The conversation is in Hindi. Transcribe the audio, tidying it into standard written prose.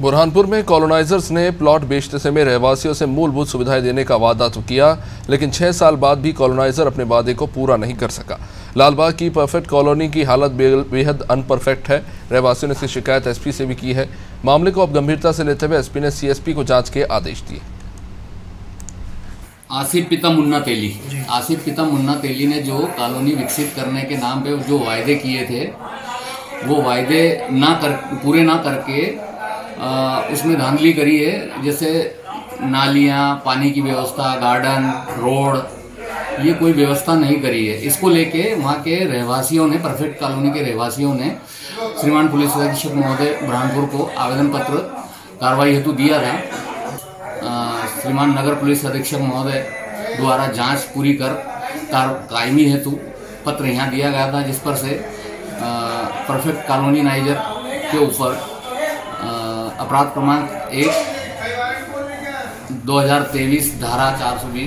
बुरहानपुर में कॉलोनाइजर्स ने प्लॉट बेचते समय रहवासियों से मूलभूत सुविधाएं देने का वादा तो किया, लेकिन 6 साल बाद भी कॉलोनाइजर अपने वादे को पूरा नहीं कर सका। लालबाग की परफेक्ट कॉलोनी की हालत बेहद अनपरफेक्ट है। रहवासियों ने इसकी शिकायत एसपी से भी की है। मामले को अब गंभीरता से लेते हुए एसपी ने CSP को जाँच के आदेश दिए। आसिफ पिता मुन्ना तेली ने जो कॉलोनी विकसित करने के नाम पे जो वायदे किए थे, वो वायदे पूरे ना करके उसमें धांधली करी है। जैसे नालियाँ, पानी की व्यवस्था, गार्डन, रोड, ये कोई व्यवस्था नहीं करी है। इसको लेके वहाँ के रहवासियों ने, परफेक्ट कॉलोनी के रहवासियों ने श्रीमान पुलिस अधीक्षक महोदय बुरहानपुर को आवेदन पत्र कार्रवाई हेतु दिया था। श्रीमान नगर पुलिस अधीक्षक महोदय द्वारा जांच पूरी कर कायमी हेतु पत्र यहाँ दिया गया था, जिस पर से परफेक्ट कॉलोनी नाइजर के ऊपर अपराध क्रमांक 1/2023 धारा 420